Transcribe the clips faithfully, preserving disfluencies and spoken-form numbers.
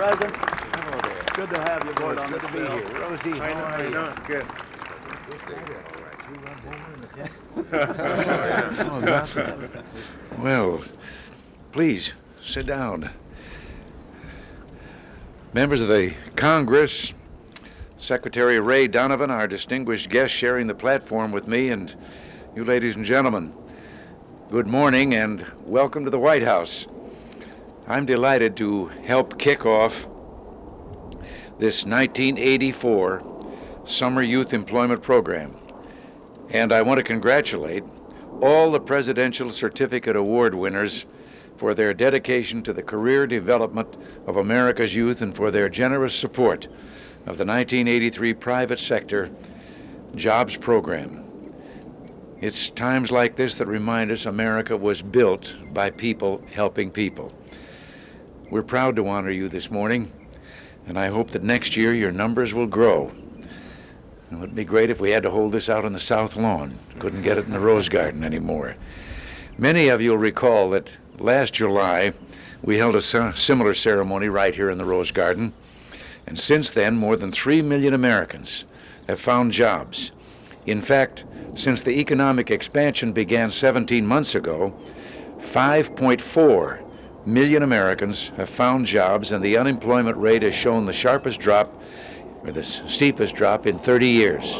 President. Hello there. Good to have you aboard on this bill. Good to be here. Rosie, how are you? Good. Well, please sit down. Members of the Congress, Secretary Ray Donovan, our distinguished guest sharing the platform with me, and you ladies and gentlemen, good morning and welcome to the White House. I'm delighted to help kick off this nineteen eighty-four Summer Youth Employment Program. And I want to congratulate all the Presidential Certificate Award winners for their dedication to the career development of America's youth and for their generous support of the nineteen eighty-three private sector jobs program. It's times like this that remind us America was built by people helping people. We're proud to honor you this morning, and I hope that next year your numbers will grow. It would be great if we had to hold this out on the South Lawn. Couldn't get it in the Rose Garden anymore. Many of you will recall that last July, we held a similar ceremony right here in the Rose Garden. And since then, more than three million Americans have found jobs. In fact, since the economic expansion began seventeen months ago, five point four million Americans have found jobs, and the unemployment rate has shown the sharpest drop or the steepest drop in thirty years.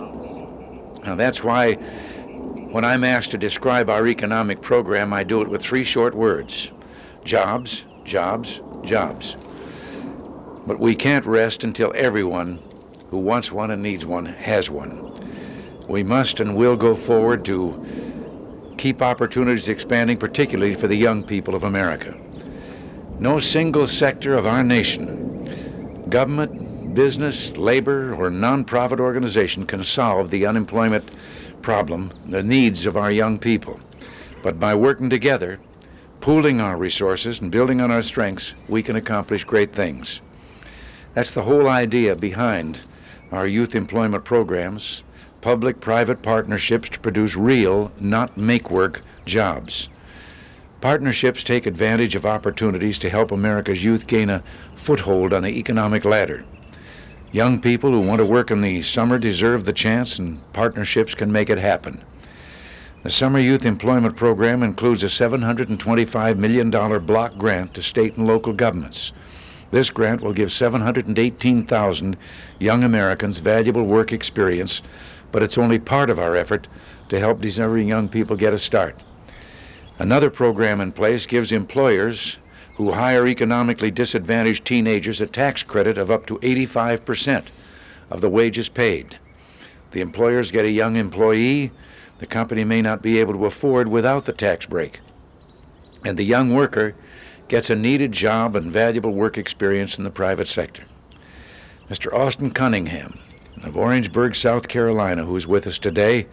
Now that's why when I'm asked to describe our economic program, I do it with three short words: jobs, jobs, jobs. But we can't rest until everyone who wants one and needs one has one. We must and will go forward to keep opportunities expanding, particularly for the young people of America. No single sector of our nation, government, business, labor, or nonprofit organization can solve the unemployment problem, the needs of our young people. But by working together, pooling our resources, and building on our strengths, we can accomplish great things. That's the whole idea behind our youth employment programs, public-private partnerships to produce real, not make-work jobs. Partnerships take advantage of opportunities to help America's youth gain a foothold on the economic ladder. Young people who want to work in the summer deserve the chance, and partnerships can make it happen. The Summer Youth Employment Program includes a seven hundred twenty-five million dollars block grant to state and local governments. This grant will give seven hundred eighteen thousand young Americans valuable work experience, but it's only part of our effort to help deserving young people get a start. Another program in place gives employers who hire economically disadvantaged teenagers a tax credit of up to eighty-five percent of the wages paid. The employers get a young employee the company may not be able to afford without the tax break. And the young worker gets a needed job and valuable work experience in the private sector. Mister Austin Cunningham of Orangeburg, South Carolina, who is with us today,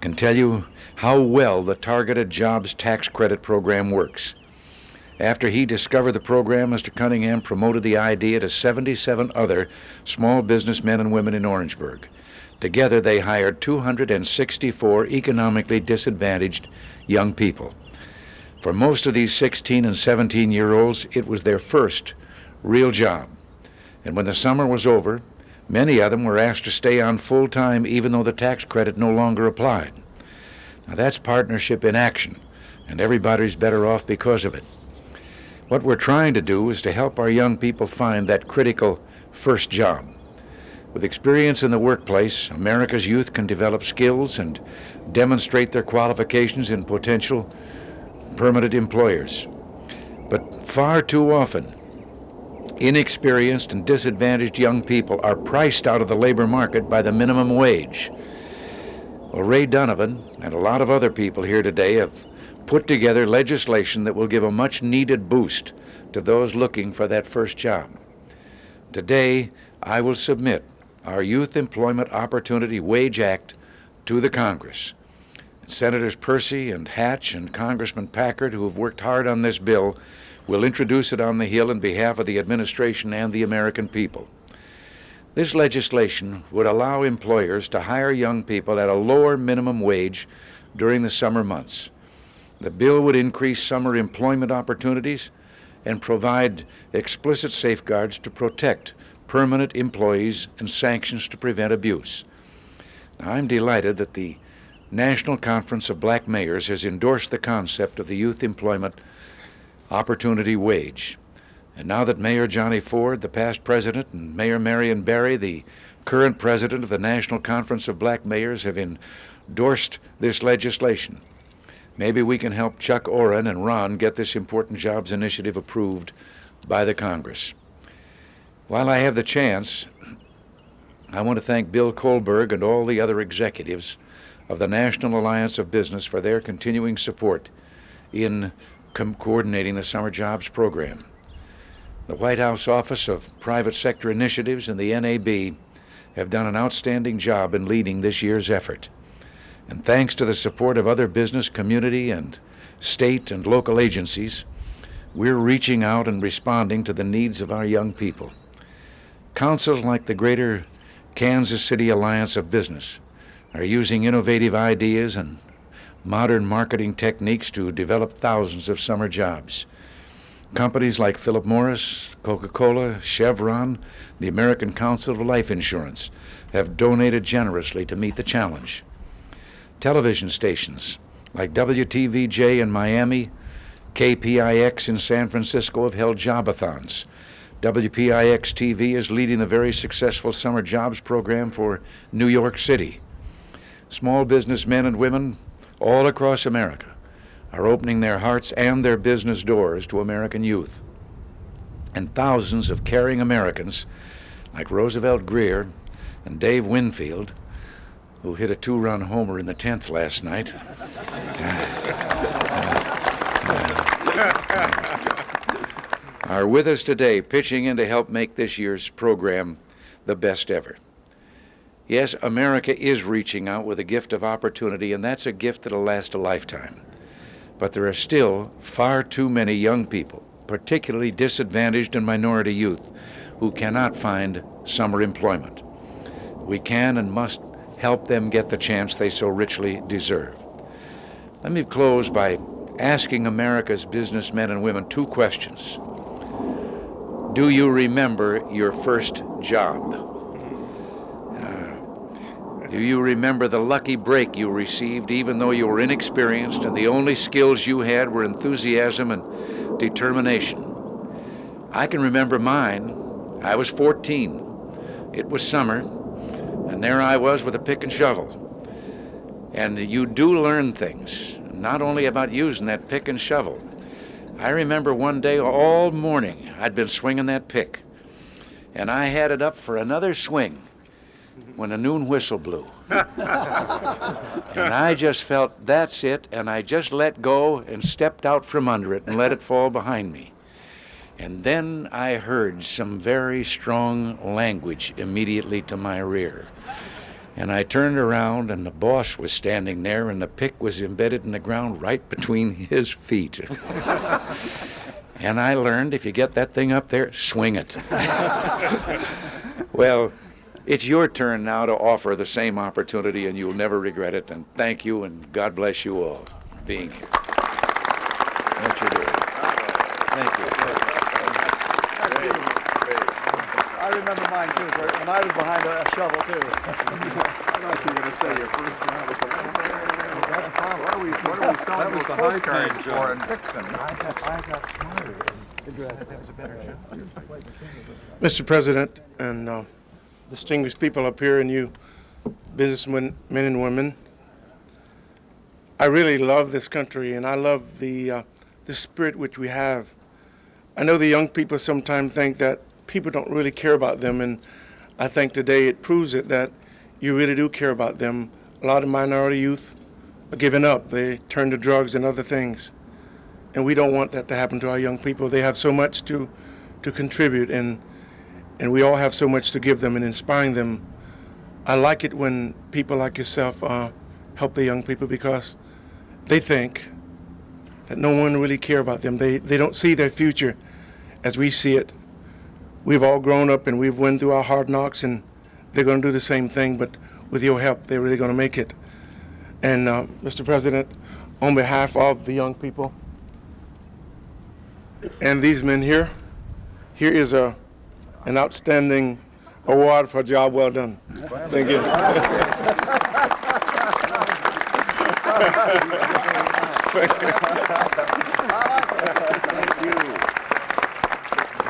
can tell you how well the Targeted Jobs Tax Credit Program works. After he discovered the program, Mister Cunningham promoted the idea to seventy-seven other small businessmen and women in Orangeburg. Together, they hired two hundred sixty-four economically disadvantaged young people. For most of these sixteen and seventeen-year-olds, it was their first real job. And when the summer was over, many of them were asked to stay on full-time even though the tax credit no longer applied. Now, that's partnership in action, and everybody's better off because of it. What we're trying to do is to help our young people find that critical first job. With experience in the workplace, America's youth can develop skills and demonstrate their qualifications in potential permanent employers. But far too often, inexperienced and disadvantaged young people are priced out of the labor market by the minimum wage. Well, Ray Donovan and a lot of other people here today have put together legislation that will give a much-needed boost to those looking for that first job. Today, I will submit our Youth Employment Opportunity Wage Act to the Congress. Senators Percy and Hatch and Congressman Packard, who have worked hard on this bill, will introduce it on the Hill on behalf of the administration and the American people. This legislation would allow employers to hire young people at a lower minimum wage during the summer months. The bill would increase summer employment opportunities and provide explicit safeguards to protect permanent employees and sanctions to prevent abuse. Now, I'm delighted that the National Conference of Black Mayors has endorsed the concept of the Youth Employment Opportunity Wage. And now that Mayor Johnny Ford, the past president, and Mayor Marion Barry, the current president of the National Conference of Black Mayors, have endorsed this legislation, maybe we can help Chuck Oren and Ron get this important jobs initiative approved by the Congress. While I have the chance, I want to thank Bill Kohlberg and all the other executives of the National Alliance of Business for their continuing support in coordinating the Summer Jobs Program. The White House Office of Private Sector Initiatives and the N A B have done an outstanding job in leading this year's effort. And thanks to the support of other business, community, and state and local agencies, we're reaching out and responding to the needs of our young people. Councils like the Greater Kansas City Alliance of Business are using innovative ideas and modern marketing techniques to develop thousands of summer jobs. Companies like Philip Morris, Coca-Cola, Chevron, the American Council of Life Insurance have donated generously to meet the challenge. Television stations like W T V J in Miami, K P I X in San Francisco have held jobathons. W P I X T V is leading the very successful Summer Jobs Program for New York City. Small businessmen and women all across America are opening their hearts and their business doors to American youth. And thousands of caring Americans, like Roosevelt Grier and Dave Winfield, who hit a two-run homer in the tenth last night, are with us today, pitching in to help make this year's program the best ever. Yes, America is reaching out with a gift of opportunity, and that's a gift that'll last a lifetime. But there are still far too many young people, particularly disadvantaged and minority youth, who cannot find summer employment. We can and must help them get the chance they so richly deserve. Let me close by asking America's businessmen and women two questions. Do you remember your first job? Uh, Do you remember the lucky break you received even though you were inexperienced and the only skills you had were enthusiasm and determination? I can remember mine. I was fourteen. It was summer, and there I was with a pick and shovel. And you do learn things, not only about using that pick and shovel. I remember one day all morning I'd been swinging that pick, and I had it up for another swing when a noon whistle blew. And I just felt, that's it, and I just let go and stepped out from under it and let it fall behind me. And then I heard some very strong language immediately to my rear. And I turned around, and the boss was standing there, and the pick was embedded in the ground right between his feet. And I learned, if you get that thing up there, swing it. Well, it's your turn now to offer the same opportunity, and you'll never regret it. And thank you, and God bless you all for being here. Thank you. Thank you. I remember mine, too, and I was behind a shovel, too. I thought you were going to say your first round was what are we selling those postcards for in Dixon? I got, I got smarter. That was a better job. Mister President, and... Uh, distinguished people up here and you businessmen, men and women. I really love this country, and I love the, uh, the spirit which we have. I know the young people sometimes think that people don't really care about them, and I think today it proves it that you really do care about them. A lot of minority youth are giving up. They turn to drugs and other things, and we don't want that to happen to our young people. They have so much to, to contribute, and And we all have so much to give them and inspiring them. I like it when people like yourself uh, help the young people, because they think that no one really cares about them. They, they don't see their future as we see it. We've all grown up and we've went through our hard knocks, and they're going to do the same thing, but with your help, they're really going to make it. And uh, Mister President, on behalf of the young people, and these men here. Here is a, an outstanding award for a job well done. Thank you. Thank you.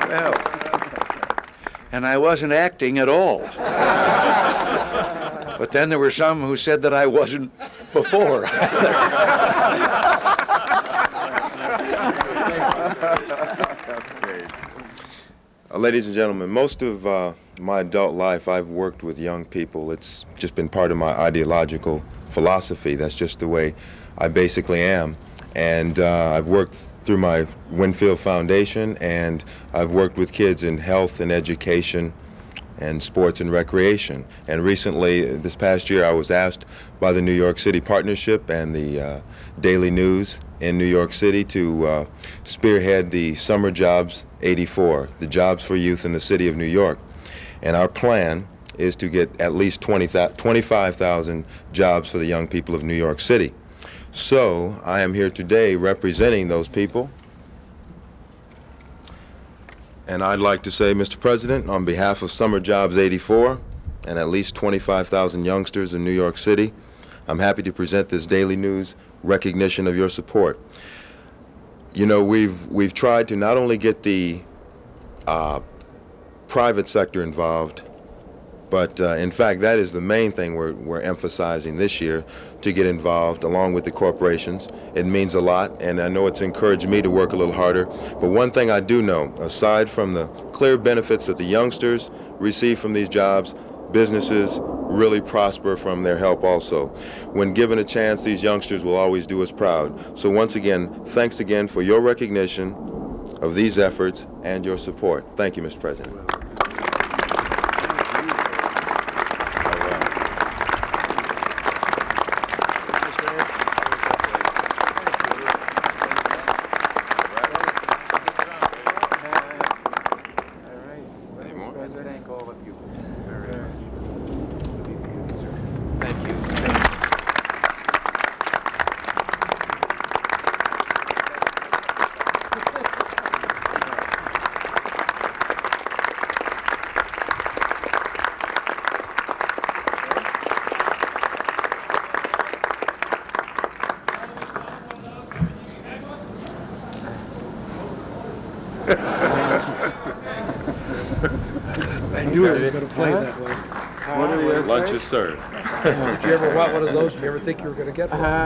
Well, and I wasn't acting at all. But then there were some who said that I wasn't before. Uh, ladies and gentlemen, most of uh, my adult life I've worked with young people. It's just been part of my ideological philosophy. That's just the way I basically am. And uh, I've worked through my Winfield Foundation, and I've worked with kids in health and education and sports and recreation. And recently, this past year, I was asked by the New York City Partnership and the uh, Daily News in New York City to uh, spearhead the Summer Jobs eighty-four, the jobs for youth in the city of New York. And our plan is to get at least twenty-five thousand jobs for the young people of New York City. So I am here today representing those people. And I'd like to say, Mister President, on behalf of Summer Jobs eighty-four and at least twenty-five thousand youngsters in New York City, I'm happy to present this Daily News recognition of your support. You know, we've, we've tried to not only get the uh, private sector involved, but uh, in fact, that is the main thing we're, we're emphasizing this year, to get involved along with the corporations. It means a lot, and I know it's encouraged me to work a little harder. But one thing I do know, aside from the clear benefits that the youngsters receive from these jobs, businesses really prosper from their help also. When given a chance, these youngsters will always do us proud. So once again, thanks again for your recognition of these efforts and your support. Thank you, Mister President. Play that way. What do you lunch is served. Did you ever want one of those? Did you ever think you were going to get one? Uh-huh.